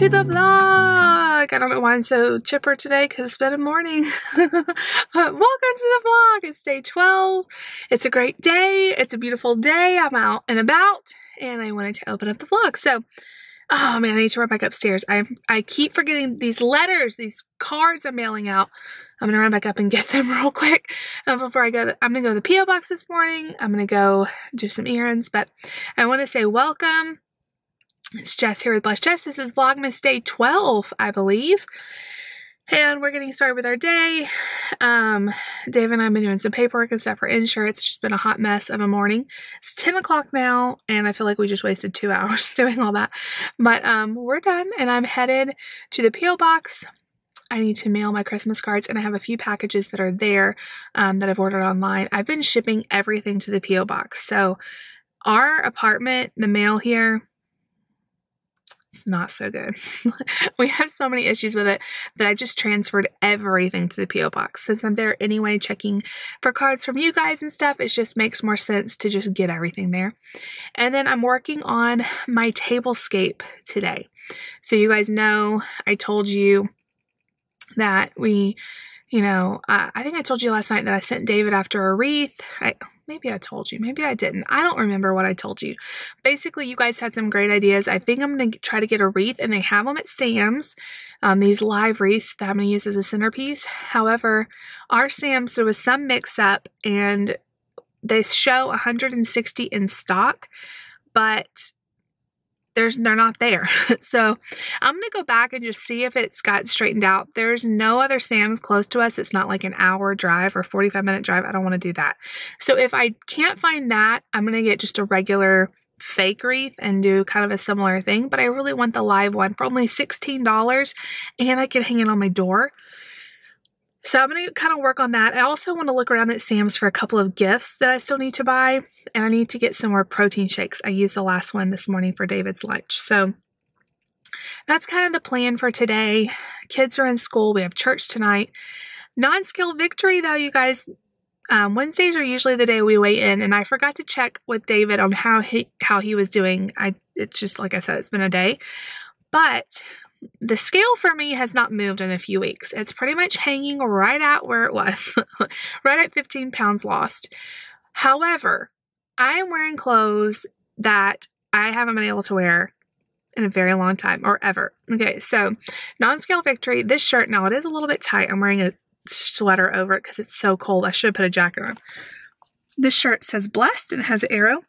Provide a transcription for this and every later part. welcome to the vlog. I don't know why I'm so chipper today because it's been a morning. Welcome to the vlog. It's day 12. It's a great day. It's a beautiful day. I'm out and about and I wanted to open up the vlog. So, oh man, I need to run back upstairs. I keep forgetting these letters, these cards I'm mailing out. I'm gonna run back up and get them real quick. Before I go, I'm gonna go to the P.O. box this morning. I'm gonna go do some errands, but I wanna say welcome. It's Jess here with Blessed Jess. This is Vlogmas Day 12, I believe. And we're getting started with our day. David and I have been doing some paperwork and stuff for insurance. It's just been a hot mess of a morning. It's 10 o'clock now, and I feel like we just wasted 2 hours doing all that. But we're done, and I'm headed to the P.O. box. I need to mail my Christmas cards, and I have a few packages that are there that I've ordered online. I've been shipping everything to the P.O. box. So our apartment, the mail here, it's not so good. We have so many issues with it that I just transferred everything to the P.O. box. Since I'm there anyway checking for cards from you guys and stuff, it just makes more sense to just get everything there. And then I'm working on my table scape today. So you guys know I told you that we, you know, I think I told you last night that I sent David after a wreath. Maybe I told you. Maybe I didn't. I don't remember what I told you. Basically, you guys had some great ideas. I think I'm going to try to get a wreath, and they have them at Sam's, these live wreaths that I'm going to use as a centerpiece. However, our Sam's, there was some mix-up, and they show 160 in stock, but they're not there. So I'm going to go back and just see if it's got straightened out. There's no other Sam's close to us. It's not like an hour drive or 45-minute drive. I don't want to do that. So if I can't find that, I'm going to get just a regular fake wreath and do kind of a similar thing. But I really want the live one for only $16, and I can hang it on my door. So I'm going to kind of work on that. I also want to look around at Sam's for a couple of gifts that I still need to buy. And I need to get some more protein shakes. I used the last one this morning for David's lunch. So that's kind of the plan for today. Kids are in school. We have church tonight. Non-scale victory though, you guys. Wednesdays are usually the day we weigh in. And I forgot to check with David on how he was doing. It's just, like I said, it's been a day. But the scale for me has not moved in a few weeks. It's pretty much hanging right at where it was, right at 15 pounds lost. However, I am wearing clothes that I haven't been able to wear in a very long time or ever. Okay, so non-scale victory, this shirt, now it is a little bit tight. I'm wearing a sweater over it because it's so cold. I should have put a jacket on. This shirt says blessed and it has an arrow.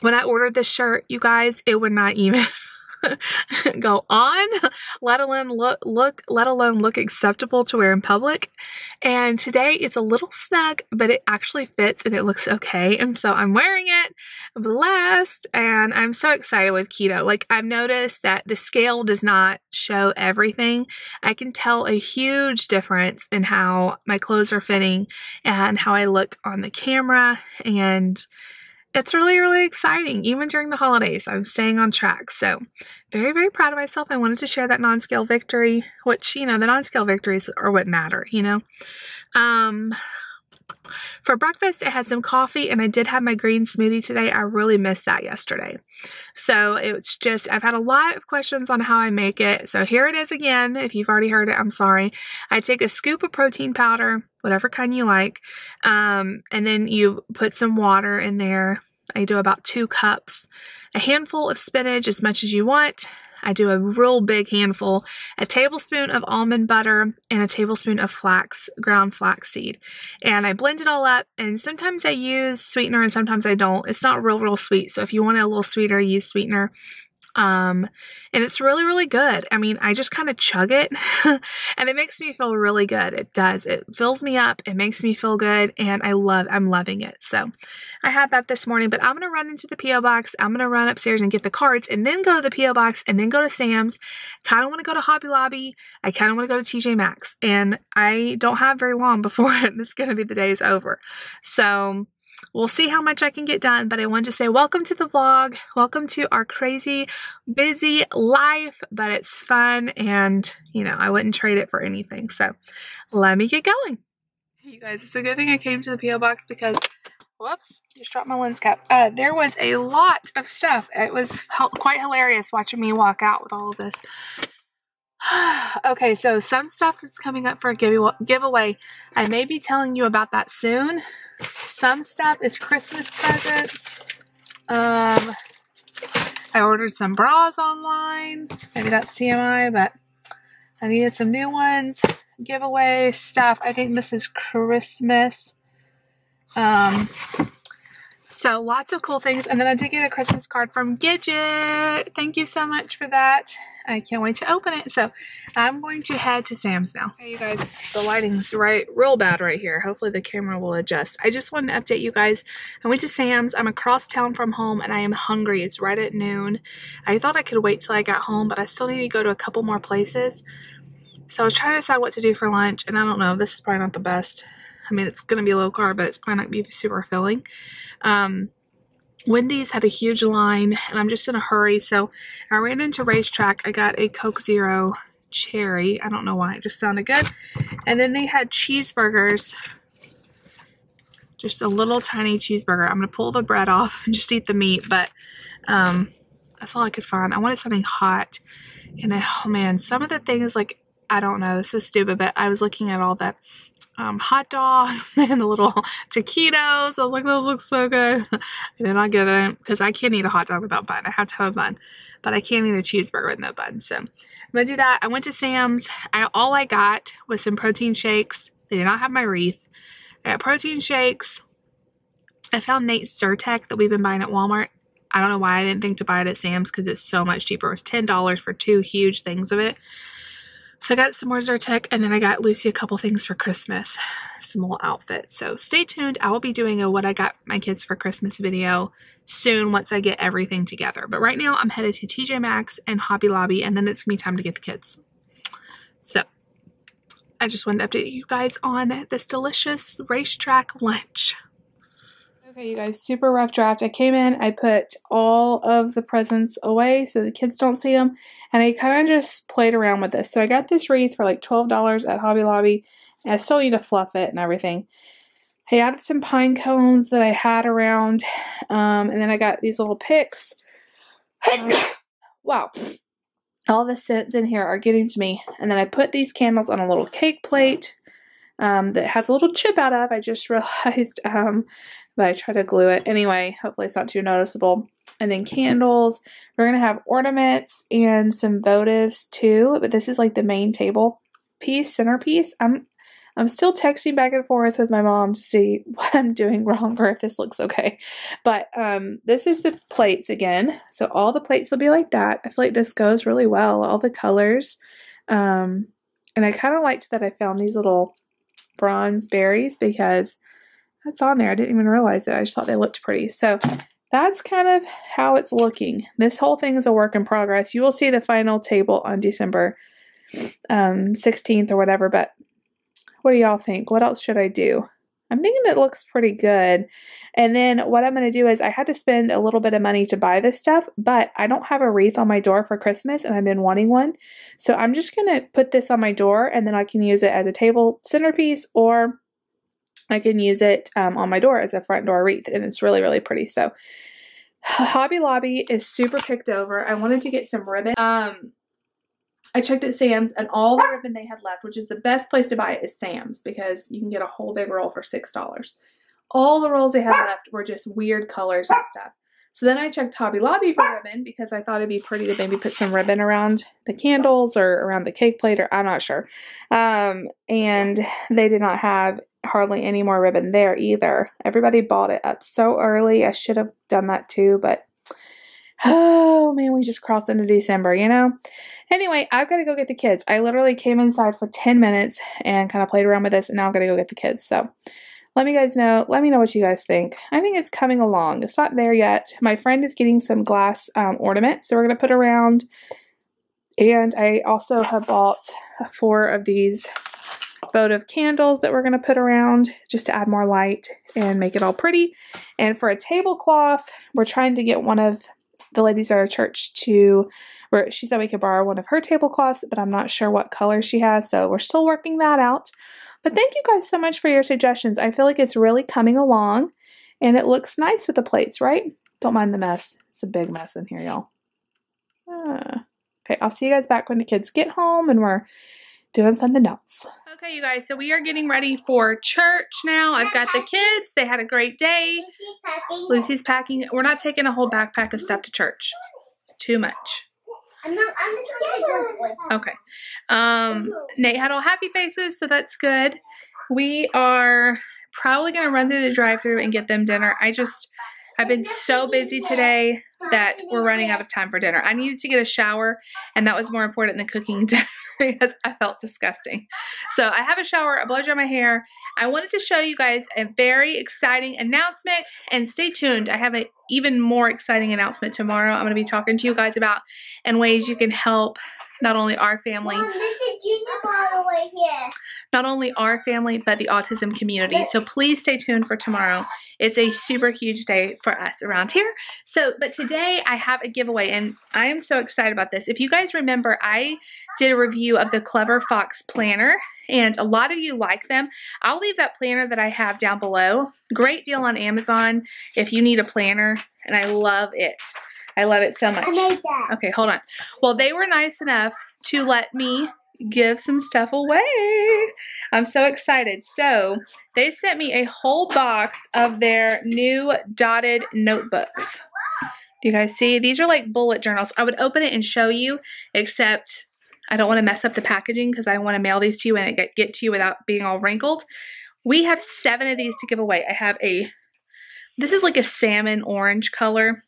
When I ordered this shirt, you guys, it would not even go on, let alone look acceptable to wear in public. And today it's a little snug, but it actually fits and it looks okay. And so I'm wearing it, blessed, and I'm so excited with keto. Like, I've noticed that the scale does not show everything. I can tell a huge difference in how my clothes are fitting and how I look on the camera, and it's really, really exciting. Even during the holidays, I'm staying on track. So very, very proud of myself. I wanted to share that non-scale victory, which, you know, the non-scale victories are what matter, you know. For breakfast, I had some coffee, and I did have my green smoothie today. I really missed that yesterday. So it's just, I've had a lot of questions on how I make it. So here it is again. If you've already heard it, I'm sorry. I take a scoop of protein powder, whatever kind you like, and then you put some water in there. I do about 2 cups, a handful of spinach, as much as you want. I do a real big handful, a tablespoon of almond butter, and a tablespoon of ground flaxseed. And I blend it all up, and sometimes I use sweetener and sometimes I don't. It's not real, real sweet. So if you want it a little sweeter, use sweetener. And it's really, really good. I mean, I just kind of chug it and it makes me feel really good. It does. It fills me up. It makes me feel good. And I'm loving it. So I had that this morning, but I'm going to run into the P.O. box. I'm going to run upstairs and get the cards and then go to the P.O. box and then go to Sam's. Kind of want to go to Hobby Lobby. I kind of want to go to TJ Maxx, and I don't have very long before it's going to be the day's over. So we'll see how much I can get done, but I wanted to say welcome to the vlog. Welcome to our crazy, busy life, but it's fun, and, you know, I wouldn't trade it for anything. So let me get going. You guys, it's a good thing I came to the P.O. box because Whoops, just dropped my lens cap. There was a lot of stuff. It was quite hilarious watching me walk out with all of this. Okay, so some stuff is coming up for a giveaway. I may be telling you about that soon. Some stuff is Christmas presents. I ordered some bras online. Maybe that's TMI, but I needed some new ones. Giveaway stuff. I think this is Christmas. So lots of cool things. And then I did get a Christmas card from Gidget. Thank you so much for that. I can't wait to open it. So I'm going to head to Sam's now. Hey, you guys, the lighting's real bad right here. Hopefully the camera will adjust. I just wanted to update you guys. I went to Sam's. I'm across town from home and I am hungry. It's right at noon. I thought I could wait till I got home, but I still need to go to a couple more places. So I was trying to decide what to do for lunch, and I don't know. This is probably not the best. I mean, it's going to be low carb, but it's probably not going to be super filling. Wendy's had a huge line, and I'm just in a hurry. So I ran into RaceTrac. I got a Coke Zero cherry. I don't know why. It just sounded good. And then they had cheeseburgers. Just a little tiny cheeseburger. I'm going to pull the bread off and just eat the meat, but that's all I could find. I wanted something hot. And oh, man, some of the things, like, I don't know. This is stupid, but I was looking at all that hot dogs and the little taquitos. I was like, those look so good. I did not get it because I can't eat a hot dog without bun. I have to have a bun, but I can't eat a cheeseburger with no bun. So I'm going to do that. I went to Sam's. All I got was some protein shakes. They did not have my wreath. I got protein shakes. I found Nate's Sirtec that we've been buying at Walmart. I don't know why I didn't think to buy it at Sam's because it's so much cheaper. It was $10 for two huge things of it. So I got some more Zyrtec, and then I got Lucy a couple things for Christmas, some little outfits. So stay tuned. I will be doing a what I got my kids for Christmas video soon once I get everything together. But right now I'm headed to TJ Maxx and Hobby Lobby, and then it's going to be time to get the kids. So I just wanted to update you guys on this delicious RaceTrac lunch. Okay, you guys, super rough draft. I came in, I put all of the presents away so the kids don't see them, and I kind of just played around with this. So I got this wreath for like $12 at Hobby Lobby, and I still need to fluff it and everything. I added some pine cones that I had around, and then I got these little picks. Wow. All the scents in here are getting to me. And then I put these candles on a little cake plate that has a little chip out of. I just realized, but I try to glue it. Anyway, hopefully it's not too noticeable. And then candles. We're going to have ornaments and some votives too, but this is like the main table piece, centerpiece. I'm still texting back and forth with my mom to see what I'm doing wrong or if this looks okay. But this is the plates again. So all the plates will be like that. I feel like this goes really well, all the colors. And I kind of liked that I found these little bronze berries because that's on there. I didn't even realize it. I just thought they looked pretty. So that's kind of how it's looking. This whole thing is a work in progress. You will see the final table on December 16th or whatever, but what do y'all think? What else should I do? I'm thinking it looks pretty good. And then what I'm going to do is I had to spend a little bit of money to buy this stuff, but I don't have a wreath on my door for Christmas and I've been wanting one. So I'm just going to put this on my door and then I can use it as a table centerpiece, or I can use it on my door as a front door wreath, and it's really, really pretty. So Hobby Lobby is super picked over. I wanted to get some ribbon. I checked at Sam's, and all the ribbon they had left, which is the best place to buy it, is Sam's, because you can get a whole big roll for $6. All the rolls they had left were just weird colors and stuff. So then I checked Hobby Lobby for ribbon because I thought it'd be pretty to maybe put some ribbon around the candles or around the cake plate, or I'm not sure. And they did not have hardly any more ribbon there either. Everybody bought it up so early. I should have done that too, but oh man, we just crossed into December, you know? Anyway, I've got to go get the kids. I literally came inside for 10 minutes and kind of played around with this, and now I've got to go get the kids. So let me guys know. Let me know what you guys think. I think it's coming along. It's not there yet. My friend is getting some glass ornaments, so we're going to put around. And I also have bought 4 of these votive candles that we're going to put around just to add more light and make it all pretty. And for a tablecloth, we're trying to get one of the ladies at our church to, where she said we could borrow one of her tablecloths, but I'm not sure what color she has, so we're still working that out. But thank you guys so much for your suggestions. I feel like it's really coming along, And it looks nice with the plates, right? Don't mind the mess. It's a big mess in here, y'all. Okay, I'll see you guys back when the kids get home and we're doing something else. Okay, you guys, so we are getting ready for church now. I've got the kids. They had a great day. Lucy's packing. We're not taking a whole backpack of stuff to church. It's too much. I'm just going to okay. Nate had all happy faces, so that's good. We are probably going to run through the drive-thru and get them dinner. I've been so busy today that we're running out of time for dinner. I needed to get a shower, and that was more important than cooking dinner because I felt disgusting. So I have a shower, I blow dry my hair. I wanted to show you guys a very exciting announcement, and stay tuned. I have an even more exciting announcement tomorrow I'm going to be talking to you guys about, and ways you can help not only our family, Mom, this is junior bottle right here. Not only our family, but the autism community. So please stay tuned for tomorrow. It's a super huge day for us around here. So, but today I have a giveaway, and I am so excited about this. If you guys remember, I did a review of the Clever Fox planner, and a lot of you like them. I'll leave that planner that I have down below. Great deal on Amazon if you need a planner, and I love it. I love it so much. I made that. Okay, hold on. Well, they were nice enough to let me give some stuff away. I'm so excited. So they sent me a whole box of their new dotted notebooks. Do you guys see? These are like bullet journals. I would open it and show you, except I don't want to mess up the packaging because I want to mail these to you and get to you without being all wrinkled. We have 7 of these to give away. I have a, this is like a salmon orange color.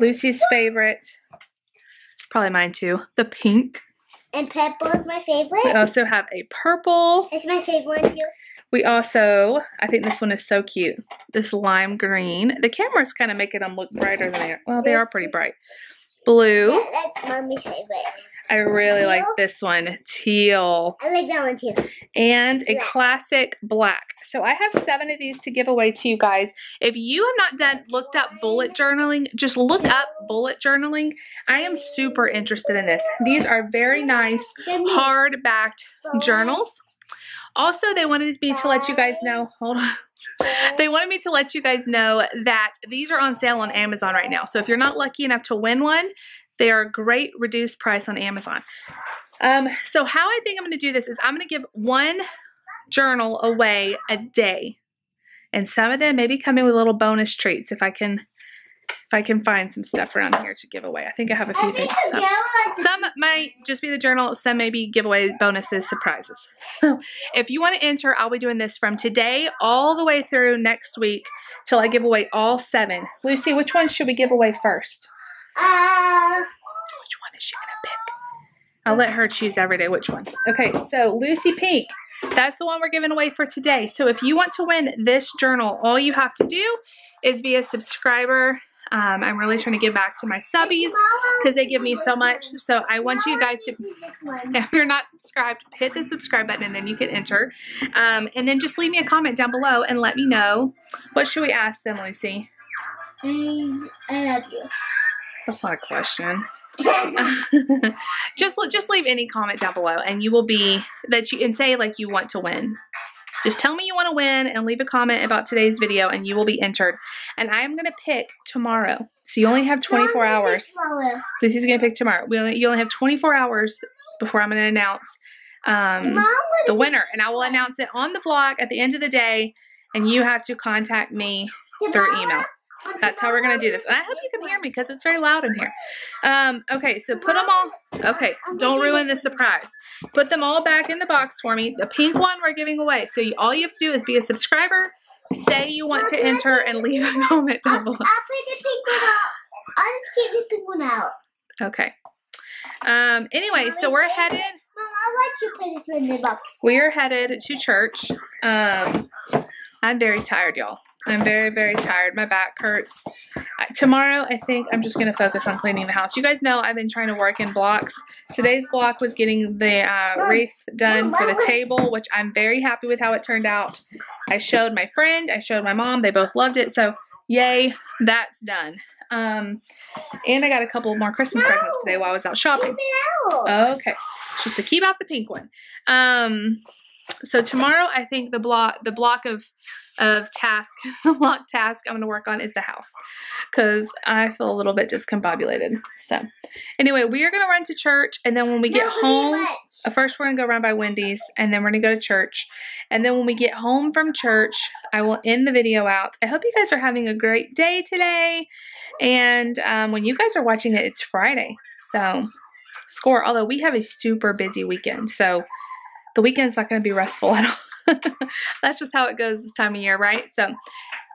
Lucy's favorite, probably mine too, the pink. And purple is my favorite. We also have a purple. It's my favorite one too. We also, I think this one is so cute, this lime green. The camera's kind of making them look brighter than they are. Well, they are pretty bright. Blue. That's Mommy's favorite. I really like this one, teal. I like that one too. And a classic black. So I have 7 of these to give away to you guys. If you have not looked up bullet journaling, just look up bullet journaling. I am super interested in this. These are very nice, hard-backed journals. Also, they wanted me to let you guys know, hold on. They wanted me to let you guys know that these are on sale on Amazon right now. So if you're not lucky enough to win one, they are a great reduced price on Amazon. So how I think I'm going to do this is I'm going to give 1 journal away a day. And some of them may be coming with little bonus treats if I can find some stuff around here to give away. I think I have a few things. Some might just be the journal. Some may be giveaway bonuses, surprises. So if you want to enter, I'll be doing this from today all the way through next week till I give away all 7. Lucy, which one should we give away first? Which one is she going to pick? I'll let her choose every day which one. Okay, so Lucy Pink. That's the one we're giving away for today. So if you want to win this journal, all you have to do is be a subscriber. I'm really trying to give back to my subbies because they give me so much. So I want you guys to, if you're not subscribed, hit the subscribe button and then you can enter. And then just leave me a comment down below and let me know. What should we ask them, Lucy? I love you. That's not a question. Just leave any comment down below, and you will be and say like you want to win. Just tell me you want to win and leave a comment about today's video, and you will be entered. And I am gonna pick tomorrow, so you only have 24 hours. Lucy's gonna pick tomorrow. You only have 24 hours before I'm gonna announce the winner, and I will announce it on the vlog at the end of the day. And you have to contact me through email. That's how we're going to do this. And I hope you can hear me because it's very loud in here. Okay, so put them all. Okay, don't ruin the surprise. Put them all back in the box for me. The pink one we're giving away. So all you have to do is be a subscriber, say you want to enter, and leave a comment down below. I'll put the pink one out. I'll just keep the pink one out. Okay. Anyway, so we're headed. Mom, I'll let you put this in the box. We're headed to church. I'm very tired, y'all. I'm very, very tired. My back hurts. Tomorrow, I think I'm just going to focus on cleaning the house. You guys know I've been trying to work in blocks. Today's block was getting the wreath done for the table, which I'm very happy with how it turned out. I showed my friend. I showed my mom. They both loved it. So, yay, that's done. And I got a couple more Christmas presents today while I was out shopping. Okay. Just to keep out the pink one. So tomorrow, I think the block task I'm going to work on is the house, because I feel a little bit discombobulated. So anyway, we are going to run to church, and then when we get home, first we're going to go around by Wendy's, and then we're going to go to church. And then when we get home from church, I will end the video out. I hope you guys are having a great day today, and when you guys are watching it, it's Friday. So score, although we have a super busy weekend, so the weekend's not going to be restful at all. That's just how it goes this time of year, right? So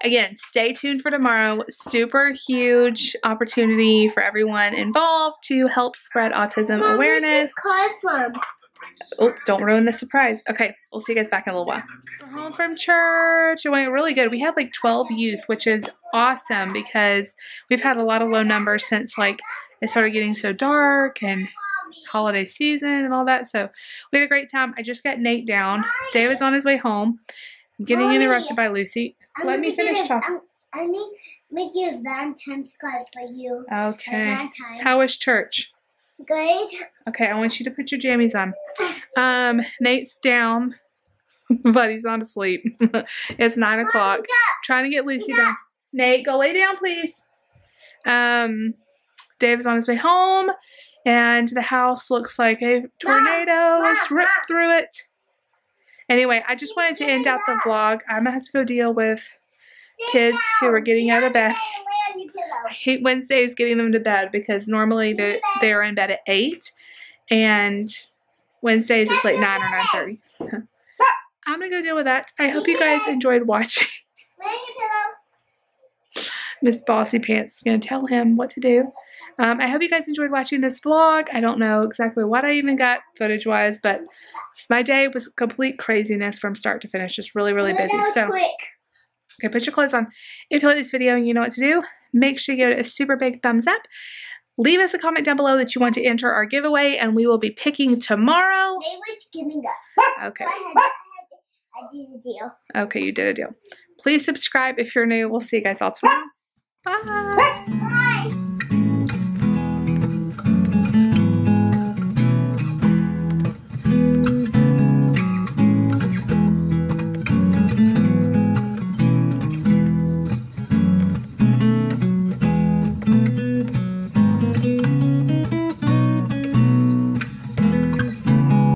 again, stay tuned for tomorrow. Super huge opportunity for everyone involved to help spread autism awareness. Oh, don't ruin the surprise. Okay, we'll see you guys back in a little while. We're home from church. It went really good. We had like 12 youth, which is awesome because we've had a lot of low numbers since like it started getting so dark and holiday season and all that. So we had a great time. I just got Nate down. David's on his way home. I'm getting interrupted by Lucy. Let me finish talking. I need make your Valentine's card for you. Okay. How was church? Good. Okay, I want you to put your jammies on. Nate's down, but he's not asleep. It's 9 o'clock. Trying to get Lucy down. Nate, go lay down, please. David's on his way home. And the house looks like a tornado has ripped through it. Anyway, I just wanted to end out the vlog. I'm going to have to go deal with kids who are getting out of bed. I hate Wednesdays getting them to bed because normally they are in bed at 8. And Wednesdays it's like 9 or 9:30. So I'm going to go deal with that. I hope you guys enjoyed watching. Miss Bossy Pants is going to tell him what to do. I hope you guys enjoyed watching this vlog. I don't know exactly what I even got footage-wise, but my day was complete craziness from start to finish. Just really, really busy. So, okay, put your clothes on. If you like this video and you know what to do, make sure you give it a super big thumbs up. Leave us a comment down below that you want to enter our giveaway, and we will be picking tomorrow. They were giving up. Okay. So I did a deal. Okay, you did a deal. Please subscribe if you're new. We'll see you guys all tomorrow. Bye.